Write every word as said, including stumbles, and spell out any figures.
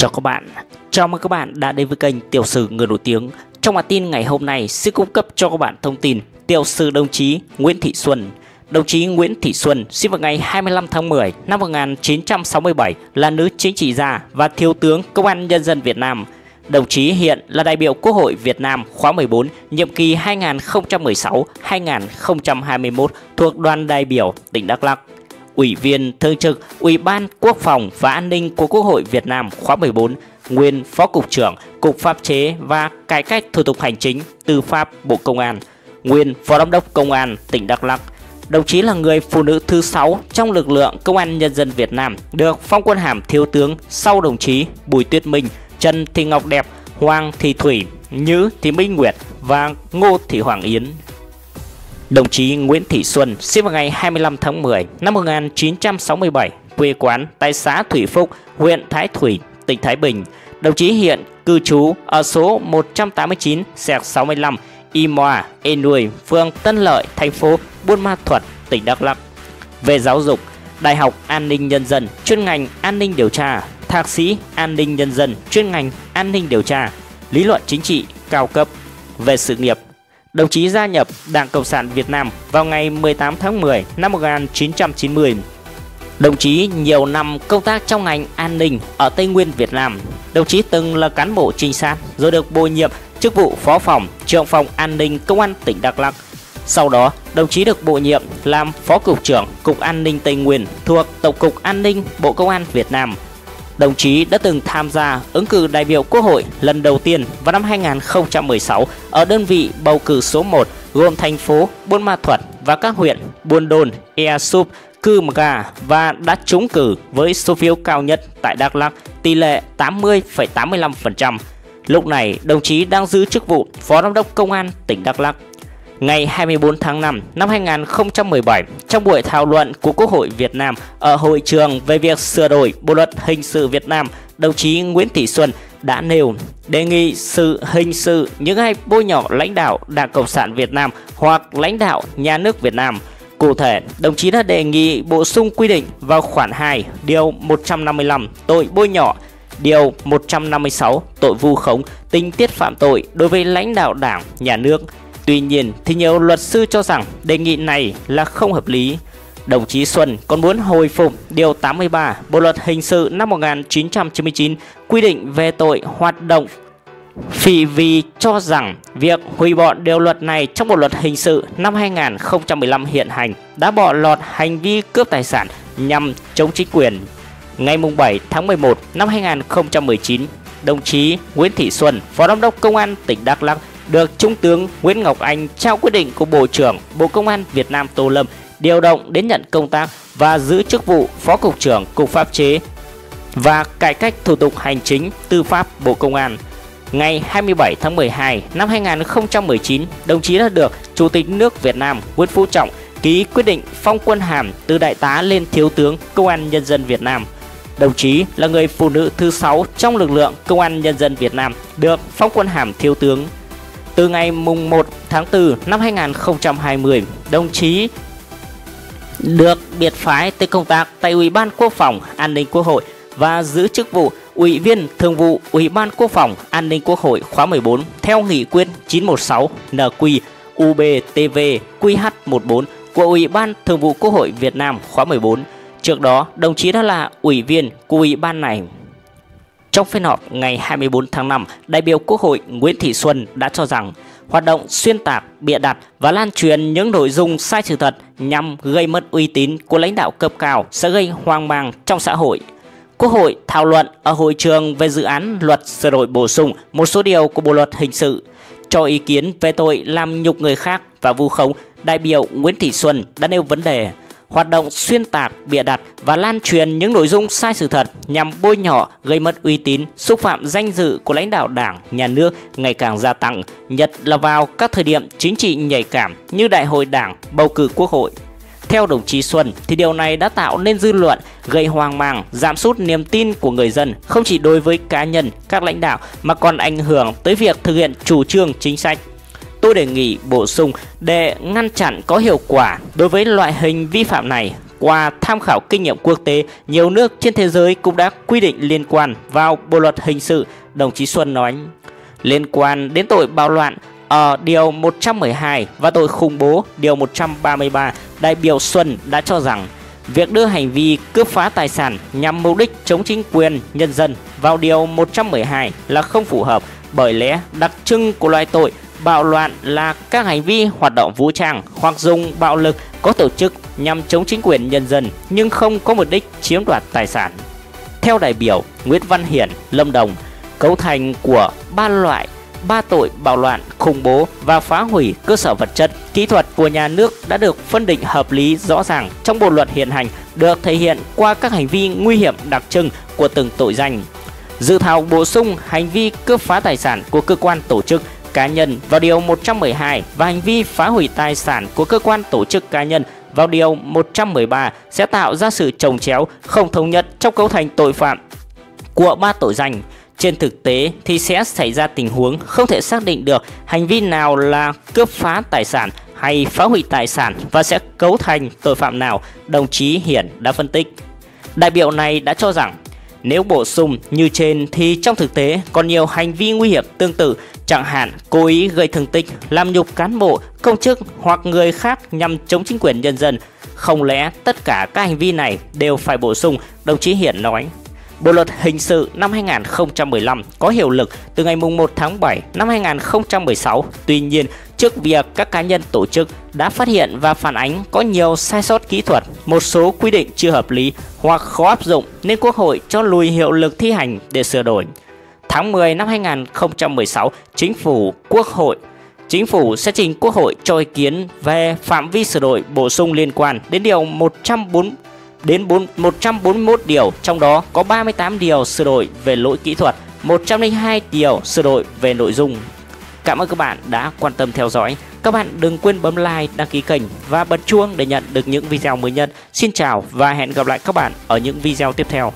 Chào các bạn, chào mừng các bạn đã đến với kênh Tiểu Sử Người Nổi Tiếng. Trong bản tin ngày hôm nay sẽ cung cấp cho các bạn thông tin tiểu sử đồng chí Nguyễn Thị Xuân. Đồng chí Nguyễn Thị Xuân sinh vào ngày hai mươi lăm tháng mười năm một nghìn chín trăm sáu mươi bảy, là nữ chính trị gia và thiếu tướng Công an Nhân dân Việt Nam. Đồng chí hiện là đại biểu Quốc hội Việt Nam khóa mười bốn, nhiệm kỳ hai nghìn không trăm mười sáu đến hai nghìn không trăm hai mươi mốt thuộc đoàn đại biểu tỉnh Đắk Lắk. Ủy viên Thường trực Ủy ban Quốc phòng và An ninh của Quốc hội Việt Nam khóa mười bốn, nguyên Phó Cục trưởng Cục Pháp chế và Cải cách Thủ tục Hành chính Tư pháp Bộ Công an, nguyên Phó Giám đốc Công an tỉnh Đắk Lắk. Đồng chí là người phụ nữ thứ sáu trong lực lượng Công an Nhân dân Việt Nam, được phong quân hàm thiếu tướng sau đồng chí Bùi Tuyết Minh, Trần Thị Ngọc Đẹp, Hoàng Thị Thủy, Nhữ Thị Minh Nguyệt và Ngô Thị Hoàng Yến. Đồng chí Nguyễn Thị Xuân sinh vào ngày hai mươi lăm tháng mười năm một nghìn chín trăm sáu mươi bảy, quê quán tại xã Thủy Phúc, huyện Thái Thủy, tỉnh Thái Bình. Đồng chí hiện cư trú ở số một trăm tám mươi chín xẹt sáu mươi lăm Imoa, E Nuôi, phường Tân Lợi, thành phố Buôn Ma Thuật, tỉnh Đắk Lắk. Về giáo dục, Đại học An ninh Nhân dân, chuyên ngành An ninh điều tra, Thạc sĩ An ninh Nhân dân, chuyên ngành An ninh điều tra, lý luận chính trị cao cấp. Về sự nghiệp, đồng chí gia nhập Đảng Cộng sản Việt Nam vào ngày mười tám tháng mười năm một nghìn chín trăm chín mươi. Đồng chí nhiều năm công tác trong ngành an ninh ở Tây Nguyên Việt Nam. Đồng chí từng là cán bộ trinh sát rồi được bổ nhiệm chức vụ Phó phòng, Trưởng phòng An ninh Công an tỉnh Đắk Lắk. Sau đó, đồng chí được bổ nhiệm làm Phó Cục trưởng Cục An ninh Tây Nguyên thuộc Tổng cục An ninh Bộ Công an Việt Nam. Đồng chí đã từng tham gia ứng cử đại biểu Quốc hội lần đầu tiên vào năm hai nghìn không trăm mười sáu ở đơn vị bầu cử số một gồm thành phố Buôn Ma Thuật và các huyện Buôn Đôn, Ea Súp, Cư M'gar và đã trúng cử với số phiếu cao nhất tại Đắk Lắk, tỷ lệ tám mươi phẩy tám mươi lăm phần trăm. Lúc này, đồng chí đang giữ chức vụ Phó Giám đốc Công an tỉnh Đắk Lắk. Ngày hai mươi tư tháng năm năm hai nghìn không trăm mười bảy, trong buổi thảo luận của Quốc hội Việt Nam ở hội trường về việc sửa đổi Bộ luật Hình sự Việt Nam, đồng chí Nguyễn Thị Xuân đã nêu đề nghị sự hình sự những ai bôi nhọ lãnh đạo Đảng Cộng sản Việt Nam hoặc lãnh đạo nhà nước Việt Nam. Cụ thể, đồng chí đã đề nghị bổ sung quy định vào khoản hai, điều một trăm năm mươi lăm tội bôi nhọ, điều một trăm năm mươi sáu tội vu khống, tình tiết phạm tội đối với lãnh đạo Đảng, nhà nước. Tuy nhiên thì nhiều luật sư cho rằng đề nghị này là không hợp lý. Đồng chí Xuân còn muốn hồi phục điều tám mươi ba Bộ luật Hình sự năm một nghìn chín trăm chín mươi chín quy định về tội hoạt động phi vì cho rằng việc hủy bỏ điều luật này trong Bộ luật Hình sự năm hai nghìn không trăm mười lăm hiện hành đã bỏ lọt hành vi cướp tài sản nhằm chống chính quyền. Ngày bảy tháng mười một năm hai nghìn không trăm mười chín, đồng chí Nguyễn Thị Xuân, Phó Giám đốc Công an tỉnh Đắk Lắk, được Trung tướng Nguyễn Ngọc Anh trao quyết định của Bộ trưởng Bộ Công an Việt Nam Tô Lâm điều động đến nhận công tác và giữ chức vụ Phó Cục trưởng Cục Pháp chế và Cải cách Thủ tục Hành chính Tư pháp Bộ Công an. Ngày hai mươi bảy tháng mười hai năm hai nghìn không trăm mười chín, đồng chí đã được Chủ tịch nước Việt Nam Nguyễn Phú Trọng ký quyết định phong quân hàm từ đại tá lên thiếu tướng Công an Nhân dân Việt Nam. Đồng chí là người phụ nữ thứ sáu trong lực lượng Công an Nhân dân Việt Nam, được phong quân hàm thiếu tướng. Từ ngày mùng một tháng tư năm hai nghìn không trăm hai mươi, đồng chí được biệt phái tới công tác tại Ủy ban Quốc phòng An ninh Quốc hội và giữ chức vụ Ủy viên Thường vụ Ủy ban Quốc phòng An ninh Quốc hội khóa mười bốn theo nghị quyết chín một sáu N Q U B T V Q H mười bốn của Ủy ban Thường vụ Quốc hội Việt Nam khóa mười bốn. Trước đó, đồng chí đã là ủy viên của ủy ban này. Trong phiên họp ngày hai mươi tư tháng năm, đại biểu Quốc hội Nguyễn Thị Xuân đã cho rằng hoạt động xuyên tạc, bịa đặt và lan truyền những nội dung sai sự thật nhằm gây mất uy tín của lãnh đạo cấp cao sẽ gây hoang mang trong xã hội. Quốc hội thảo luận ở hội trường về dự án luật sửa đổi bổ sung một số điều của Bộ luật Hình sự, cho ý kiến về tội làm nhục người khác và vu khống, đại biểu Nguyễn Thị Xuân đã nêu vấn đề hoạt động xuyên tạc, bịa đặt và lan truyền những nội dung sai sự thật nhằm bôi nhọ, gây mất uy tín, xúc phạm danh dự của lãnh đạo Đảng, nhà nước ngày càng gia tăng, nhất là vào các thời điểm chính trị nhạy cảm như đại hội Đảng, bầu cử Quốc hội. Theo đồng chí Xuân thì điều này đã tạo nên dư luận, gây hoang mang, giảm sút niềm tin của người dân, không chỉ đối với cá nhân, các lãnh đạo mà còn ảnh hưởng tới việc thực hiện chủ trương chính sách. Tôi đề nghị bổ sung để ngăn chặn có hiệu quả đối với loại hình vi phạm này, Qua tham khảo kinh nghiệm quốc tế, nhiều nước trên thế giới cũng đã quy định liên quan vào bộ luật hình sự, đồng chí Xuân nói. Liên quan đến tội bạo loạn ở điều một trăm mười hai và tội khủng bố điều một trăm ba mươi ba, đại biểu Xuân đã cho rằng việc đưa hành vi cướp phá tài sản nhằm mục đích chống chính quyền nhân dân vào điều một trăm mười hai là không phù hợp, bởi lẽ đặc trưng của loại tội bạo loạn là các hành vi hoạt động vũ trang hoặc dùng bạo lực có tổ chức nhằm chống chính quyền nhân dân nhưng không có mục đích chiếm đoạt tài sản. Theo đại biểu Nguyễn Văn Hiển, Lâm Đồng, cấu thành của ba loại ba tội bạo loạn, khủng bố và phá hủy cơ sở vật chất, kỹ thuật của nhà nước đã được phân định hợp lý rõ ràng trong bộ luật hiện hành, được thể hiện qua các hành vi nguy hiểm đặc trưng của từng tội danh. Dự thảo bổ sung hành vi cướp phá tài sản của cơ quan tổ chức cá nhân vào điều một trăm mười hai và hành vi phá hủy tài sản của cơ quan tổ chức cá nhân vào điều một trăm mười ba sẽ tạo ra sự chồng chéo, không thống nhất trong cấu thành tội phạm của ba tội danh. Trên thực tế thì sẽ xảy ra tình huống không thể xác định được hành vi nào là cướp phá tài sản hay phá hủy tài sản và sẽ cấu thành tội phạm nào, đồng chí Hiển đã phân tích. Đại biểu này đã cho rằng nếu bổ sung như trên thì trong thực tế còn nhiều hành vi nguy hiểm tương tự, chẳng hạn cố ý gây thương tích, làm nhục cán bộ, công chức hoặc người khác nhằm chống chính quyền nhân dân. Không lẽ tất cả các hành vi này đều phải bổ sung, đồng chí Hiển nói. Bộ luật hình sự năm hai nghìn không trăm mười lăm có hiệu lực từ ngày mùng một tháng bảy năm hai nghìn không trăm mười sáu. Tuy nhiên, trước việc các cá nhân tổ chức đã phát hiện và phản ánh có nhiều sai sót kỹ thuật, một số quy định chưa hợp lý hoặc khó áp dụng nên Quốc hội cho lùi hiệu lực thi hành để sửa đổi. Tháng mười năm hai nghìn không trăm mười sáu, Chính phủ Quốc hội Chính phủ sẽ trình Quốc hội cho ý kiến về phạm vi sửa đổi bổ sung liên quan đến điều một trăm bốn mươi đến một trăm bốn mươi mốt điều, trong đó có ba mươi tám điều sửa đổi về lỗi kỹ thuật, một trăm lẻ hai điều sửa đổi về nội dung. Cảm ơn các bạn đã quan tâm theo dõi. Các bạn đừng quên bấm like, đăng ký kênh và bật chuông để nhận được những video mới nhất. Xin chào và hẹn gặp lại các bạn ở những video tiếp theo.